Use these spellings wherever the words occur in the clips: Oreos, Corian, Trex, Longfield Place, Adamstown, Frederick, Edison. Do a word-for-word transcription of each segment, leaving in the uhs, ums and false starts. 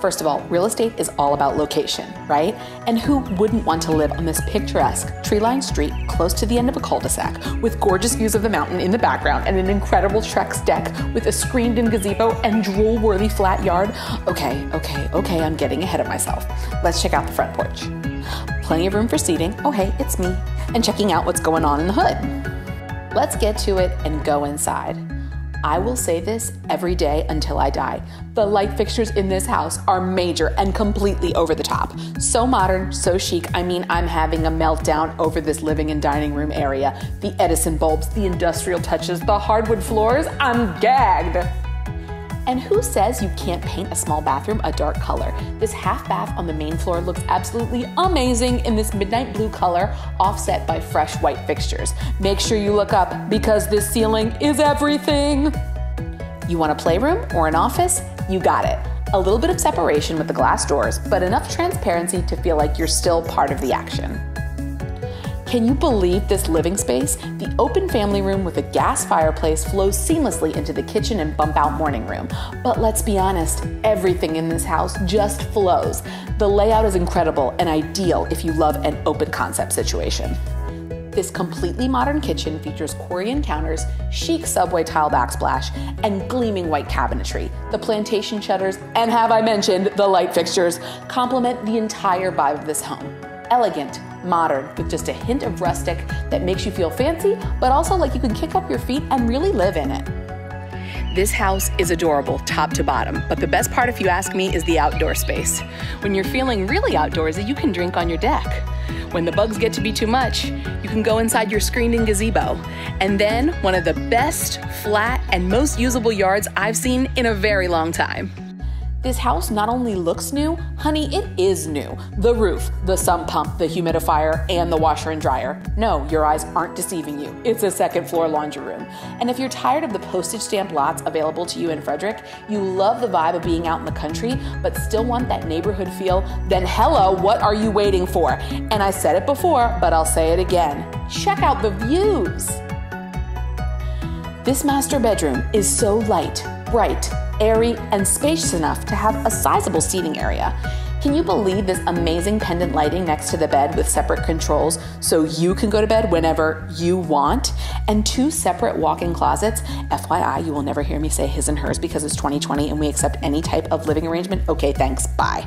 First of all, real estate is all about location, right? And who wouldn't want to live on this picturesque, tree-lined street close to the end of a cul-de-sac with gorgeous views of the mountain in the background and an incredible Trex deck with a screened-in gazebo and drool-worthy flat yard? Okay, okay, okay, I'm getting ahead of myself. Let's check out the front porch. Plenty of room for seating, oh hey, it's me, and checking out what's going on in the hood. Let's get to it and go inside. I will say this every day until I die. The light fixtures in this house are major and completely over the top. So modern, so chic, I mean, I'm having a meltdown over this living and dining room area. The Edison bulbs, the industrial touches, the hardwood floors, I'm gagged. And who says you can't paint a small bathroom a dark color? This half bath on the main floor looks absolutely amazing in this midnight blue color, offset by fresh white fixtures. Make sure you look up because this ceiling is everything. You want a playroom or an office? You got it. A little bit of separation with the glass doors, but enough transparency to feel like you're still part of the action. Can you believe this living space? The open family room with a gas fireplace flows seamlessly into the kitchen and bump out morning room. But let's be honest, everything in this house just flows. The layout is incredible and ideal if you love an open concept situation. This completely modern kitchen features Corian counters, chic subway tile backsplash, and gleaming white cabinetry. The plantation shutters, and have I mentioned the light fixtures, complement the entire vibe of this home. Elegant, modern, with just a hint of rustic that makes you feel fancy, but also like you can kick up your feet and really live in it. This house is adorable top to bottom, but the best part, if you ask me, is the outdoor space. When you're feeling really outdoorsy, you can drink on your deck. When the bugs get to be too much, you can go inside your screened-in gazebo. And then, one of the best, flat, and most usable yards I've seen in a very long time. This house not only looks new, honey, it is new. The roof, the sump pump, the humidifier, and the washer and dryer. No, your eyes aren't deceiving you. It's a second floor laundry room. And if you're tired of the postage stamp lots available to you in Frederick, you love the vibe of being out in the country, but still want that neighborhood feel, then hello, what are you waiting for? And I said it before, but I'll say it again. Check out the views. This master bedroom is so light, bright, airy, and spacious enough to have a sizable seating area. Can you believe this amazing pendant lighting next to the bed with separate controls so you can go to bed whenever you want? And two separate walk-in closets. F Y I, you will never hear me say his and hers because it's twenty twenty and we accept any type of living arrangement. Okay, thanks, bye.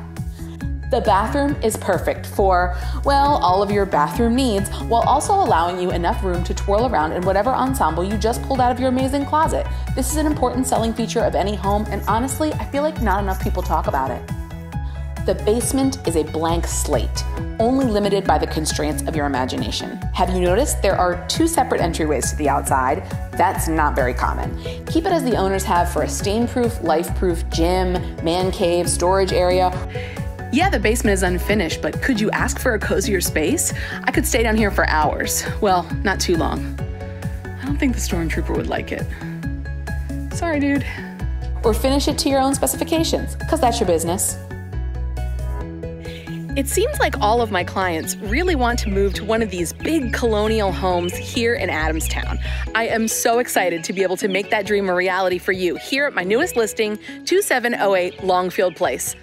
The bathroom is perfect for, well, all of your bathroom needs, while also allowing you enough room to twirl around in whatever ensemble you just pulled out of your amazing closet. This is an important selling feature of any home, and honestly, I feel like not enough people talk about it. The basement is a blank slate, only limited by the constraints of your imagination. Have you noticed there are two separate entryways to the outside? That's not very common. Keep it as the owners have for a stain-proof, life-proof gym, man cave, storage area. Yeah, the basement is unfinished, but could you ask for a cozier space? I could stay down here for hours. Well, not too long. I don't think the stormtrooper would like it. Sorry, dude. Or finish it to your own specifications, because that's your business. It seems like all of my clients really want to move to one of these big colonial homes here in Adamstown. I am so excited to be able to make that dream a reality for you here at my newest listing, two seven oh eight Longfield Place.